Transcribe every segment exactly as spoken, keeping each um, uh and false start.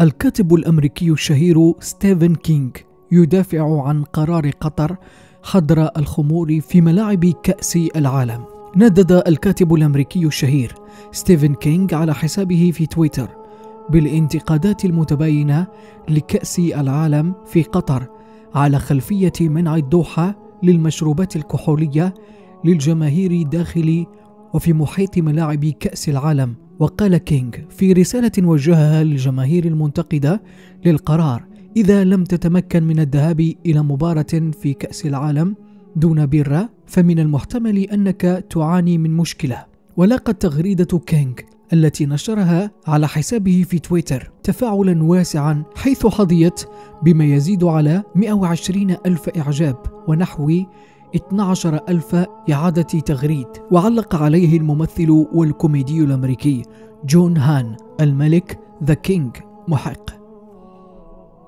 الكاتب الأمريكي الشهير ستيفن كينغ يدافع عن قرار قطر حظر الخمور في ملاعب كأس العالم. ندد الكاتب الأمريكي الشهير ستيفن كينغ على حسابه في تويتر بالانتقادات المتباينة لكأس العالم في قطر على خلفية منع الدوحة للمشروبات الكحولية للجماهير داخل وفي محيط ملاعب كأس العالم. وقال كينغ في رسالة وجهها للجماهير المنتقدة للقرار: إذا لم تتمكن من الذهاب إلى مباراة في كأس العالم دون بيرة فمن المحتمل أنك تعاني من مشكلة. ولاقت تغريدة كينغ التي نشرها على حسابه في تويتر تفاعلا واسعا، حيث حظيت بما يزيد على مئة وعشرين ألف إعجاب ونحو اثني عشر ألف إعادة تغريد. وعلق عليه الممثل والكوميدي الأمريكي جون هان الملك ذا كينغ محق.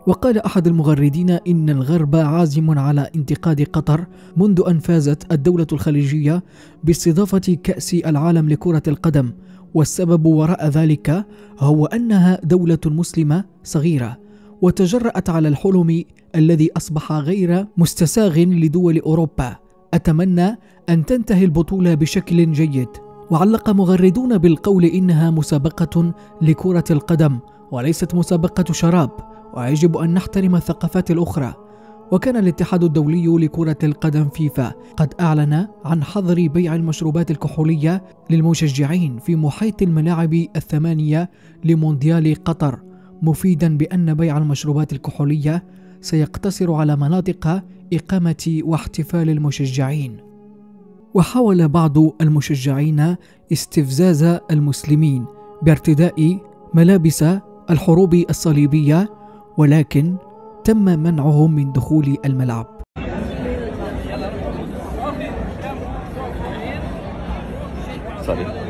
وقال أحد المغردين إن الغرب عازم على انتقاد قطر منذ أن فازت الدولة الخليجية باستضافة كأس العالم لكرة القدم، والسبب وراء ذلك هو أنها دولة مسلمة صغيرة وتجرأت على الحلم الذي أصبح غير مستساغ لدول أوروبا. أتمنى أن تنتهي البطولة بشكل جيد. وعلق مغردون بالقول إنها مسابقة لكرة القدم وليست مسابقة شراب، ويجب أن نحترم الثقافات الأخرى. وكان الاتحاد الدولي لكرة القدم فيفا قد أعلن عن حظر بيع المشروبات الكحولية للمشجعين في محيط الملاعب الثمانية لمونديال قطر، مفيدا بأن بيع المشروبات الكحولية سيقتصر على مناطق إقامة واحتفال المشجعين. وحاول بعض المشجعين استفزاز المسلمين بارتداء ملابس الحروب الصليبية، ولكن تم منعهم من دخول الملعب. صحيح.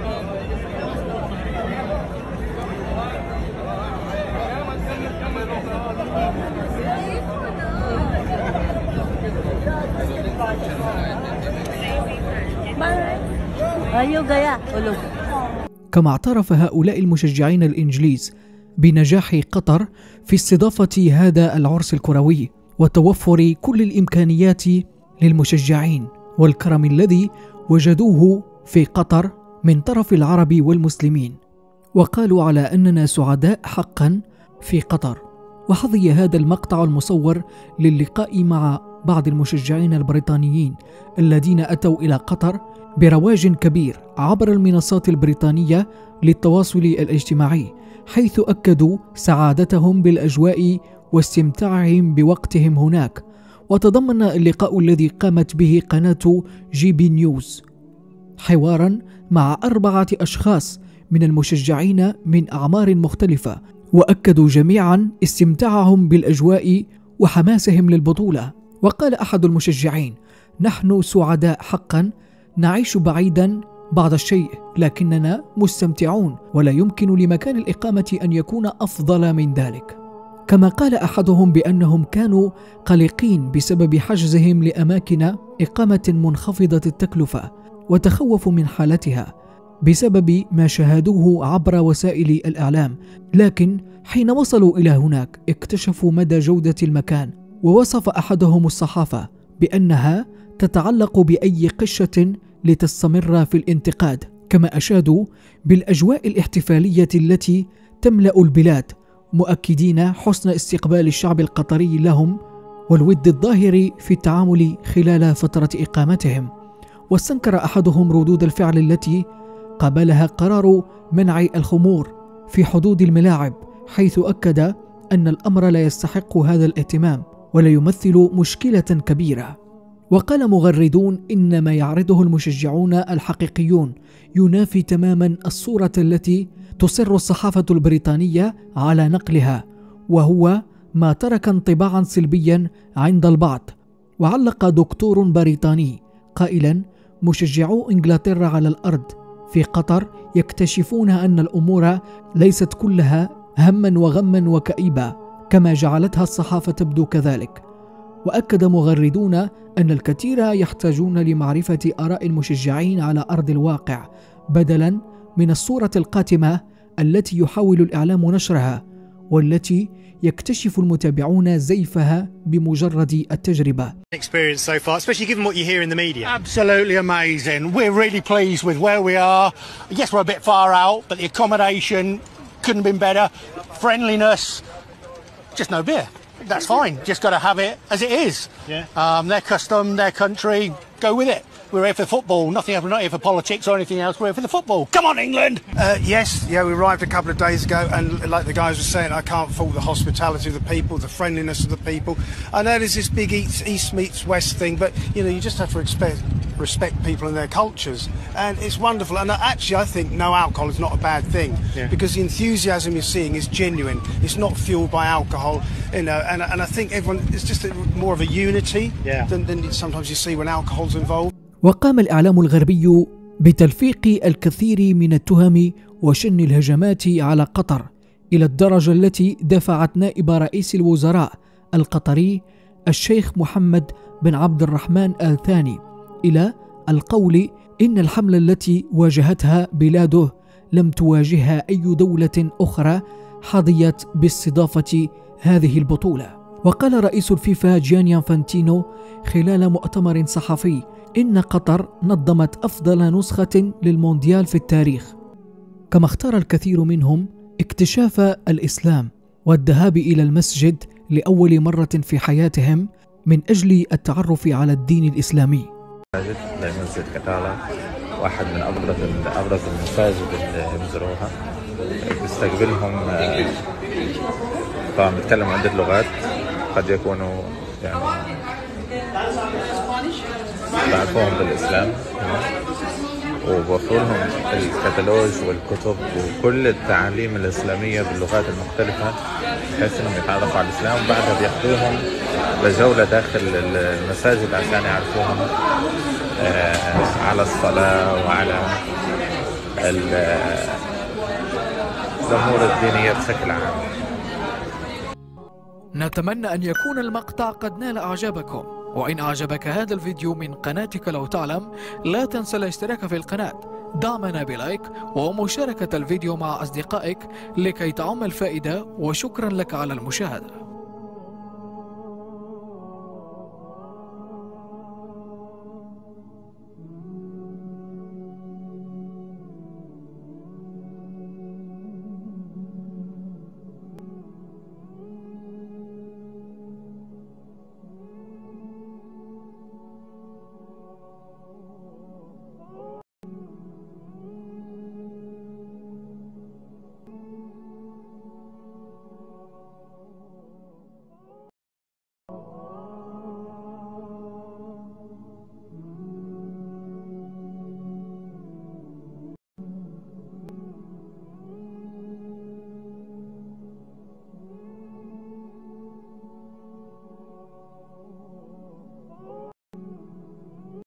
كما اعترف هؤلاء المشجعين الإنجليز بنجاح قطر في استضافة هذا العرس الكروي وتوفر كل الإمكانيات للمشجعين والكرم الذي وجدوه في قطر من طرف العرب والمسلمين، وقالوا على أننا سعداء حقا في قطر. وحظي هذا المقطع المصور للقاء مع بعض المشجعين البريطانيين الذين أتوا إلى قطر برواج كبير عبر المنصات البريطانية للتواصل الاجتماعي، حيث أكدوا سعادتهم بالأجواء واستمتاعهم بوقتهم هناك. وتضمن اللقاء الذي قامت به قناة جي بي نيوز حوارا مع أربعة أشخاص من المشجعين من أعمار مختلفة، وأكدوا جميعا استمتاعهم بالأجواء وحماسهم للبطولة. وقال أحد المشجعين: نحن سعداء حقا، نعيش بعيدا بعض الشيء لكننا مستمتعون، ولا يمكن لمكان الإقامة أن يكون أفضل من ذلك. كما قال أحدهم بأنهم كانوا قلقين بسبب حجزهم لأماكن إقامة منخفضة التكلفة وتخوفوا من حالتها بسبب ما شاهدوه عبر وسائل الإعلام، لكن حين وصلوا إلى هناك اكتشفوا مدى جودة المكان. ووصف أحدهم الصحافة بأنها تتعلق بأي قشة لتستمر في الانتقاد، كما أشادوا بالأجواء الاحتفالية التي تملأ البلاد، مؤكدين حسن استقبال الشعب القطري لهم والود الظاهر في التعامل خلال فترة إقامتهم. واستنكر أحدهم ردود الفعل التي قابلها قرار منع الخمور في حدود الملاعب، حيث أكد أن الأمر لا يستحق هذا الاهتمام ولا يمثل مشكلة كبيرة. وقال مغردون إن ما يعرضه المشجعون الحقيقيون ينافي تماما الصورة التي تصر الصحافة البريطانية على نقلها، وهو ما ترك انطباعا سلبيا عند البعض. وعلق دكتور بريطاني قائلا: مشجعو إنجلترا على الأرض في قطر يكتشفون أن الأمور ليست كلها هما وغما وكئيبة كما جعلتها الصحافة تبدو كذلك. وأكد مغردون أن الكثير يحتاجون لمعرفة آراء المشجعين على أرض الواقع بدلا من الصورة القاتمة التي يحاول الإعلام نشرها، والتي يكتشف المتابعون زيفها بمجرد التجربة. Experience so far, especially given what you hear in the media. Absolutely amazing. We're really pleased with where we are. Yes, we're a bit far out, but the accommodation couldn't have been better. Friendliness, just no beer. That's fine. Just got to have it as it is. Yeah. Um, their custom, their country, go with it. We're here for football. Nothing else. We're not here for politics or anything else. We're here for the football. Come on, England! Uh, yes, yeah, we arrived a couple of days ago, and like the guys were saying, I can't fault the hospitality of the people, the friendliness of the people. I know there's this big East, East meets West thing, but you know, you just have to expect. respect people and their cultures, and it's wonderful. And actually I think no alcohol is not a bad thing, yeah. because the enthusiasm you're seeing is genuine, it's not fueled by alcohol, you know. And, and I think everyone, it's just a, more of a unity yeah. than, than sometimes you see when alcohol's involved. وقام الإعلام الغربي بتلفيق الكثير من التهم وشن الهجمات على قطر إلى الدرجة التي دفعت نائب رئيس الوزراء القطري الشيخ محمد بن عبد الرحمن آل ثاني إلى القول إن الحملة التي واجهتها بلاده لم تواجهها أي دولة أخرى حظيت باستضافة هذه البطولة. وقال رئيس الفيفا جياني إنفانتينو خلال مؤتمر صحفي إن قطر نظمت أفضل نسخة للمونديال في التاريخ، كما اختار الكثير منهم اكتشاف الإسلام والذهاب إلى المسجد لأول مرة في حياتهم من أجل التعرف على الدين الإسلامي. مسجد مسجد كتارة واحد من أبرز أبرز المساجد اللي بزوروها، بيستقبلهم طبعا بيتكلموا عدة لغات، قد يكونوا يعني تعرفوهم بالإسلام، وبوفر لهم الكتالوج والكتب وكل التعاليم الإسلامية باللغات المختلفة بحيث إنهم يتعرفوا على الإسلام، وبعدها بياخدوهم لجولة داخل المساجد عشان يعرفوهم على الصلاة وعلى الأمور الدينية بشكل عام. نتمنى أن يكون المقطع قد نال إعجابكم، وإن أعجبك هذا الفيديو من قناتك لو تعلم لا تنسى الاشتراك في القناة، دعمنا بلايك ومشاركة الفيديو مع أصدقائك لكي تعم الفائدة، وشكرا لك على المشاهدة.